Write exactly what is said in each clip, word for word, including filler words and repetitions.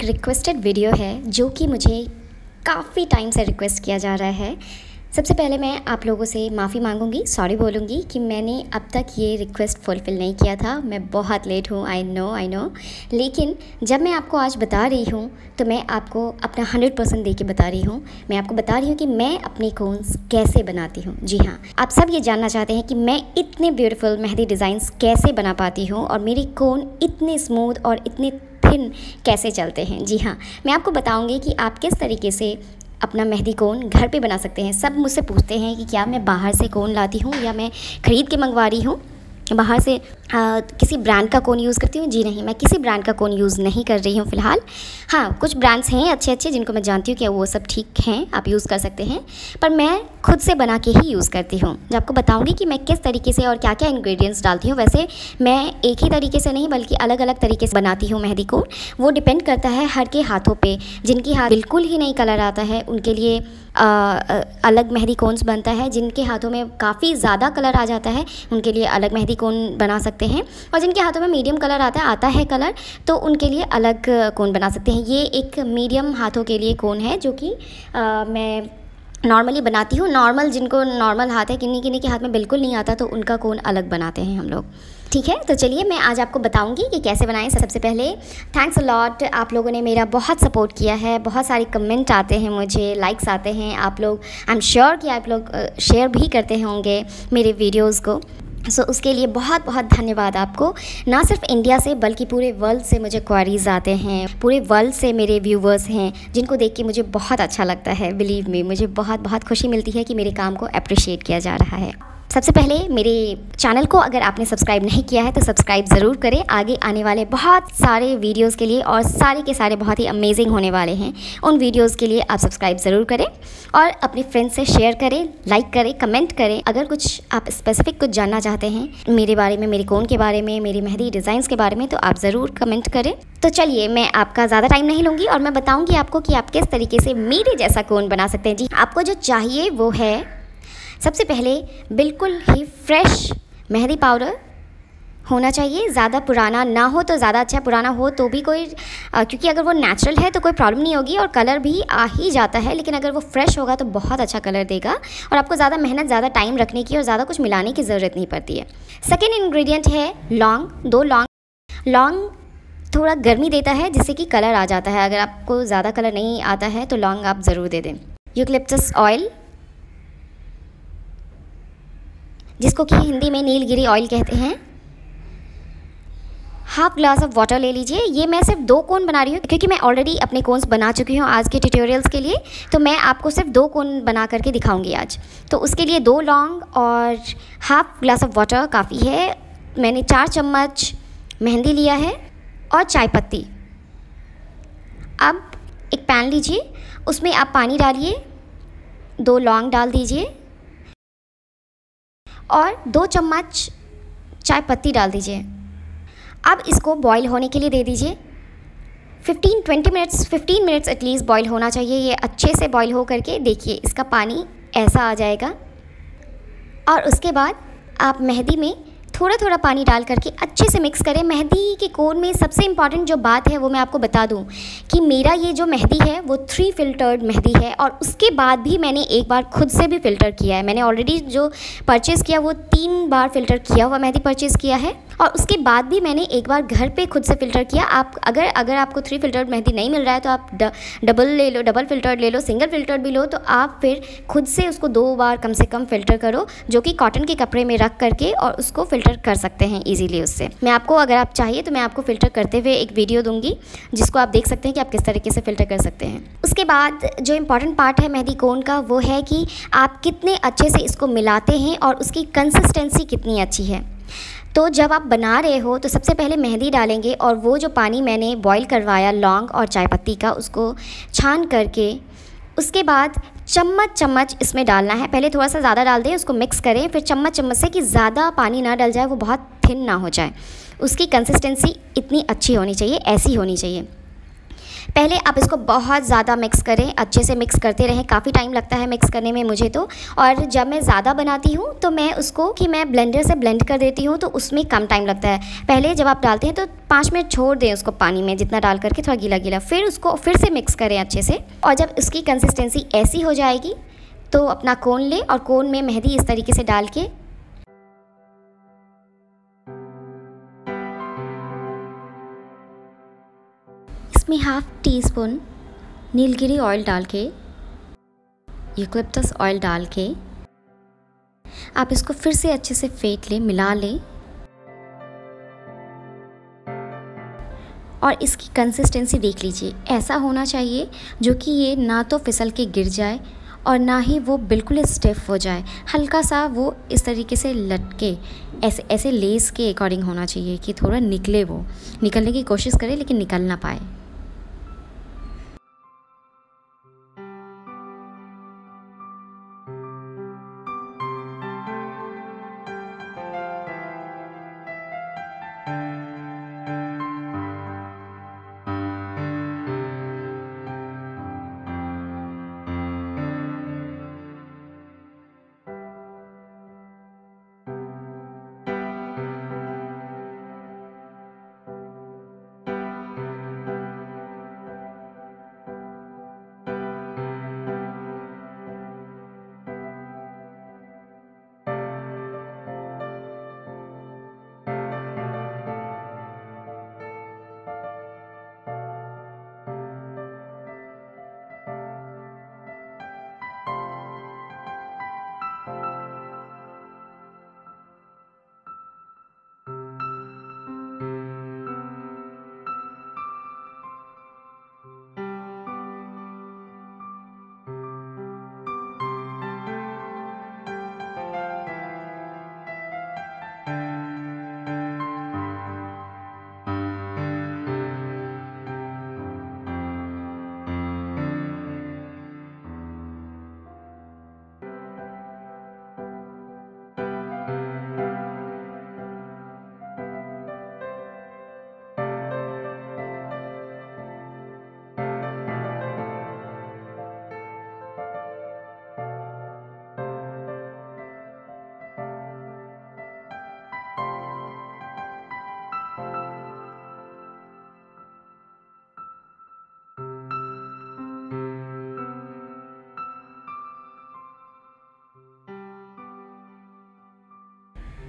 एक requested video है जो कि मुझे काफ़ी टाइम से रिक्वेस्ट किया जा रहा है। सबसे पहले मैं आप लोगों से माफ़ी मांगूंगी, सॉरी बोलूँगी कि मैंने अब तक ये रिक्वेस्ट फुलफ़िल नहीं किया था। मैं बहुत लेट हूँ, आई नो आई नो लेकिन जब मैं आपको आज बता रही हूँ तो मैं आपको अपना हंड्रेड परसेंट दे के बता रही हूँ। मैं आपको बता रही हूँ कि मैं अपने कोन्स कैसे बनाती हूँ। जी हाँ, आप सब ये जानना चाहते हैं कि मैं इतने ब्यूटीफुल मेहंदी डिज़ाइंस कैसे बना पाती हूँ और मेरे कोन इतने स्मूथ और इतने थिन कैसे चलते हैं। जी हाँ, मैं आपको बताऊँगी कि आप किस तरीके से अपना मेहंदी कोन घर पे बना सकते हैं। सब मुझसे पूछते हैं कि क्या मैं बाहर से कोन लाती हूँ या मैं ख़रीद के मंगवा रही हूँ, बाहर से आ, किसी ब्रांड का कोन यूज़ करती हूँ। जी नहीं, मैं किसी ब्रांड का कोन यूज़ नहीं कर रही हूँ फ़िलहाल। हाँ, कुछ ब्रांड्स हैं अच्छे अच्छे जिनको मैं जानती हूँ कि वो सब ठीक हैं, आप यूज़ कर सकते हैं, पर मैं खुद से बना के ही यूज़ करती हूँ। मैं आपको बताऊँगी कि मैं किस तरीके से और क्या क्या इंग्रेडिएंट्स डालती हूँ। वैसे मैं एक ही तरीके से नहीं बल्कि अलग अलग तरीके से बनाती हूँ मेहंदी कोन। वो डिपेंड करता है हर के हाथों पर। जिनके हाथ बिल्कुल ही नहीं कलर आता है उनके लिए अलग मेहंदी कोन्स बनता है, जिनके हाथों में काफ़ी ज़्यादा कलर आ जाता है उनके लिए अलग मेहंदी कोन बना सकते हैं, और जिनके हाथों में मीडियम कलर आता है आता है कलर तो उनके लिए अलग कोन बना सकते हैं। ये एक मीडियम हाथों के लिए कोन है जो कि आ, मैं नॉर्मली बनाती हूँ। नॉर्मल जिनको नॉर्मल हाथ है, किन्हीं किन्हीं के हाथ में बिल्कुल नहीं आता तो उनका कोन अलग बनाते हैं हम लोग। ठीक है, तो चलिए मैं आज आपको बताऊंगी कि कैसे बनाएं। सबसे पहले थैंक्स अ लॉट, आप लोगों ने मेरा बहुत सपोर्ट किया है। बहुत सारे कमेंट आते हैं, मुझे लाइक्स आते हैं। आप लोग, आई एम श्योर कि आप लोग शेयर भी करते होंगे मेरे वीडियोज़ को, सो so, उसके लिए बहुत बहुत धन्यवाद आपको। ना सिर्फ इंडिया से बल्कि पूरे वर्ल्ड से मुझे क्वारीज आते हैं, पूरे वर्ल्ड से मेरे व्यूवर्स हैं जिनको देख के मुझे बहुत अच्छा लगता है। बिलीव मी, मुझे बहुत बहुत खुशी मिलती है कि मेरे काम को अप्रिशिएट किया जा रहा है। सबसे पहले मेरे चैनल को अगर आपने सब्सक्राइब नहीं किया है तो सब्सक्राइब ज़रूर करें। आगे आने वाले बहुत सारे वीडियोस के लिए, और सारे के सारे बहुत ही अमेजिंग होने वाले हैं, उन वीडियोस के लिए आप सब्सक्राइब ज़रूर करें और अपने फ्रेंड्स से शेयर करें, लाइक करें, कमेंट करें। अगर कुछ आप स्पेसिफिक कुछ जानना चाहते हैं मेरे बारे में, मेरे कोन के बारे में, मेरी मेहंदी डिज़ाइंस के बारे में, तो आप ज़रूर कमेंट करें। तो चलिए मैं आपका ज़्यादा टाइम नहीं लूँगी और मैं बताऊँगी आपको कि आप किस तरीके से मेरे जैसा कोन बना सकते हैं। जी, आपको जो चाहिए वो है सबसे पहले बिल्कुल ही फ्रेश मेहंदी पाउडर होना चाहिए। ज़्यादा पुराना ना हो तो ज़्यादा अच्छा, पुराना हो तो भी कोई आ, क्योंकि अगर वो नेचुरल है तो कोई प्रॉब्लम नहीं होगी और कलर भी आ ही जाता है, लेकिन अगर वो फ्रेश होगा तो बहुत अच्छा कलर देगा और आपको ज़्यादा मेहनत, ज़्यादा टाइम रखने की और ज़्यादा कुछ मिलाने की ज़रूरत नहीं पड़ती है। सेकेंड इन्ग्रीडियंट है लौंग। दो लौंग लौंग थोड़ा गर्मी देता है जिससे कि कलर आ जाता है। अगर आपको ज़्यादा कलर नहीं आता है तो लौंग आप ज़रूर दे दें। यूकलिप्टस ऑयल, जिसको कि हिंदी में नीलगिरी ऑयल कहते हैं। हाफ ग्लास ऑफ वाटर ले लीजिए। ये मैं सिर्फ दो कोन बना रही हूँ क्योंकि मैं ऑलरेडी अपने कोन्स बना चुकी हूँ आज के ट्यूटोरियल्स के लिए, तो मैं आपको सिर्फ दो कोन बना करके दिखाऊंगी आज। तो उसके लिए दो लौंग और हाफ ग्लास ऑफ वाटर काफ़ी है। मैंने चार चम्मच मेहंदी लिया है और चाय पत्ती। अब एक पैन लीजिए, उसमें आप पानी डालिए, दो लौंग डाल दीजिए और दो चम्मच चाय पत्ती डाल दीजिए। अब इसको बॉईल होने के लिए दे दीजिए। Fifteen twenty minutes fifteen minutes at least boil होना चाहिए। ये अच्छे से बॉईल हो करके देखिए इसका पानी ऐसा आ जाएगा, और उसके बाद आप मेहंदी में थोड़ा थोड़ा पानी डाल करके अच्छे से मिक्स करें। मेहंदी के कोन में सबसे इम्पॉर्टेंट जो बात है वो मैं आपको बता दूं कि मेरा ये जो मेहंदी है वो थ्री फिल्टर्ड मेहंदी है, और उसके बाद भी मैंने एक बार खुद से भी फ़िल्टर किया है। मैंने ऑलरेडी जो परचेज़ किया वो तीन बार फ़िल्टर किया हुआ मेहंदी परचेज़ किया है, और उसके बाद भी मैंने एक बार घर पे खुद से फ़िल्टर किया। आप अगर अगर आपको थ्री फिल्टर्ड मेहंदी नहीं मिल रहा है तो आप ड, डबल ले लो, डबल फिल्टर्ड ले लो, सिंगल फिल्टर्ड भी लो, तो आप फिर खुद से उसको दो बार कम से कम फ़िल्टर करो, जो कि कॉटन के कपड़े में रख करके, और उसको फ़िल्टर कर सकते हैं ईजिली उससे। मैं आपको, अगर आप चाहिए तो मैं आपको फ़िल्टर करते हुए एक वीडियो दूँगी जिसको आप देख सकते हैं कि आप किस तरीके से फ़िल्टर कर सकते हैं। उसके बाद जो इम्पॉर्टेंट पार्ट है मेहंदी कोन का वो है कि आप कितने अच्छे से इसको मिलाते हैं और उसकी कंसिस्टेंसी कितनी अच्छी है। तो जब आप बना रहे हो तो सबसे पहले मेहंदी डालेंगे, और वो जो पानी मैंने बॉईल करवाया लौंग और चाय पत्ती का, उसको छान करके उसके बाद चम्मच चम्मच इसमें डालना है। पहले थोड़ा सा ज़्यादा डाल दें, उसको मिक्स करें, फिर चम्मच चम्मच से कि ज़्यादा पानी ना डल जाए, वो बहुत थिन ना हो जाए। उसकी कंसिस्टेंसी इतनी अच्छी होनी चाहिए, ऐसी होनी चाहिए। पहले आप इसको बहुत ज़्यादा मिक्स करें, अच्छे से मिक्स करते रहें। काफ़ी टाइम लगता है मिक्स करने में मुझे तो, और जब मैं ज़्यादा बनाती हूँ तो मैं उसको कि मैं ब्लेंडर से ब्लेंड कर देती हूँ तो उसमें कम टाइम लगता है। पहले जब आप डालते हैं तो पाँच मिनट छोड़ दें उसको पानी में, जितना डाल करके थोड़ा गीला गीला, फिर उसको फिर से मिक्स करें अच्छे से। और जब उसकी कंसिस्टेंसी ऐसी हो जाएगी तो अपना कोन लें और कोन में मेहंदी इस तरीके से डाल के इसमें हाफ टी स्पून नीलगिरी ऑयल डाल के, यूकलिप्टस ऑयल डाल के आप इसको फिर से अच्छे से फेंट लें, मिला लें। और इसकी कंसिस्टेंसी देख लीजिए, ऐसा होना चाहिए जो कि ये ना तो फिसल के गिर जाए और ना ही वो बिल्कुल स्टिफ हो जाए, हल्का सा वो इस तरीके से लटके, ऐसे ऐसे लेस के अकॉर्डिंग होना चाहिए कि थोड़ा निकले, वो निकलने की कोशिश करे लेकिन निकल ना पाए।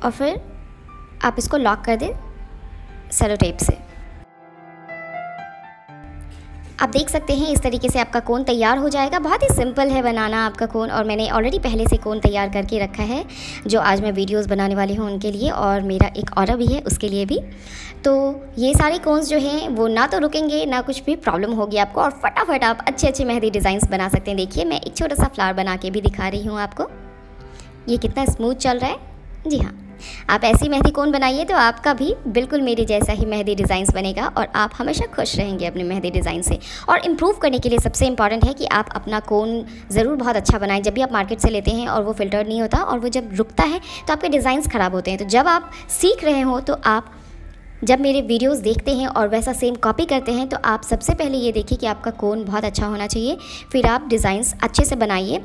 और फिर आप इसको लॉक कर दें सेलो टेप से। आप देख सकते हैं इस तरीके से आपका कोन तैयार हो जाएगा। बहुत ही सिंपल है बनाना आपका कोन, और मैंने ऑलरेडी पहले से कोन तैयार करके रखा है जो आज मैं वीडियोस बनाने वाली हूँ उनके लिए, और मेरा एक ऑर्डर भी है उसके लिए भी। तो ये सारे कोन्स जो हैं वो ना तो रुकेंगे ना कुछ भी प्रॉब्लम होगी आपको, और फटाफट आप अच्छे अच्छे मेहंदी डिज़ाइंस बना सकते हैं। देखिए मैं एक छोटा सा फ्लावर बना के भी दिखा रही हूँ आपको, ये कितना स्मूथ चल रहा है। जी हाँ, आप ऐसी मेहंदी कोन बनाइए तो आपका भी बिल्कुल मेरे जैसा ही मेहंदी डिज़ाइंस बनेगा और आप हमेशा खुश रहेंगे अपने मेहंदी डिज़ाइन से। और इम्प्रूव करने के लिए सबसे इम्पॉर्टेंट है कि आप अपना कोन ज़रूर बहुत अच्छा बनाएं। जब भी आप मार्केट से लेते हैं और वो फ़िल्टर्ड नहीं होता और वो जब रुकता है तो आपके डिज़ाइंस ख़राब होते हैं। तो जब आप सीख रहे हो तो आप जब मेरे वीडियोस देखते हैं और वैसा सेम कॉपी करते हैं तो आप सबसे पहले ये देखिए कि आपका कोन बहुत अच्छा होना चाहिए, फिर आप डिज़ाइंस अच्छे से बनाइए।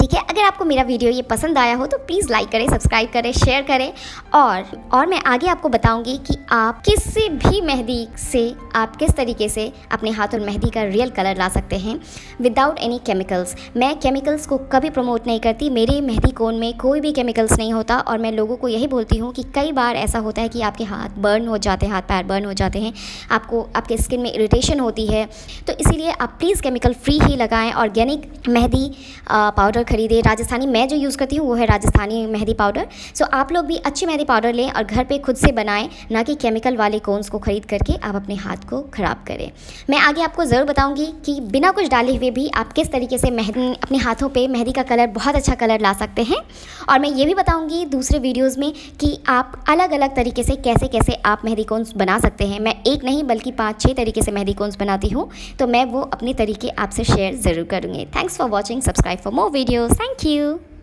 ठीक है, अगर आपको मेरा वीडियो ये पसंद आया हो तो प्लीज़ लाइक करें, सब्सक्राइब करें, शेयर करें। और और मैं आगे आपको बताऊंगी कि आप किसी भी मेहंदी से आप किस तरीके से अपने हाथ और मेहंदी का रियल कलर ला सकते हैं विदाउट एनी केमिकल्स। मैं केमिकल्स को कभी प्रमोट नहीं करती, मेरे मेहंदी कोन में कोई भी केमिकल्स नहीं होता। और मैं लोगों को यही बोलती हूँ कि कई बार ऐसा होता है कि आपके हाथ बर्न हो जाते हैं, हाथ पैर बर्न हो जाते हैं, आपको आपके स्किन में इरिटेशन होती है, तो इसीलिए आप प्लीज़ केमिकल फ्री ही लगाएँ। ऑर्गेनिक मेहंदी पाउडर खरीदे, राजस्थानी, मैं जो यूज़ करती हूँ वो है राजस्थानी मेहंदी पाउडर। सो आप लोग भी अच्छी मेहंदी पाउडर लें और घर पे खुद से बनाएं, ना कि केमिकल वाले कोन्स को खरीद करके आप अपने हाथ को ख़राब करें। मैं आगे आपको ज़रूर बताऊंगी कि बिना कुछ डाले हुए भी आप किस तरीके से मेहंदी अपने हाथों पे मेहंदी का कलर, बहुत अच्छा कलर ला सकते हैं। और मैं ये भी बताऊँगी दूसरे वीडियोज़ में कि आप अलग अलग तरीके से कैसे कैसे आप मेहंदी कोन्स बना सकते हैं। मैं एक नहीं बल्कि पाँच छः तरीके से मेहंदी कोन्स बनाती हूँ, तो मैं वो अपने तरीके आपसे शेयर ज़रूर करूँगी। Thanks for watching, subscribe for more video. Thank you.